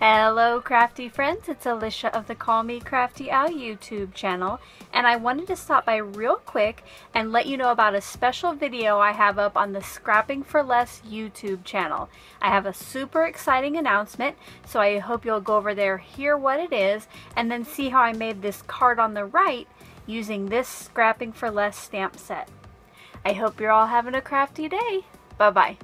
Hello crafty friends, it's Alicia of the Call Me Crafty Owl YouTube channel, and I wanted to stop by real quick and let you know about a special video I have up on the Scrapping for Less YouTube channel. I have a super exciting announcement, so I hope you'll go over there, hear what it is, and then see how I made this card on the right using this Scrapping for Less stamp set. I hope you're all having a crafty day. Bye-bye.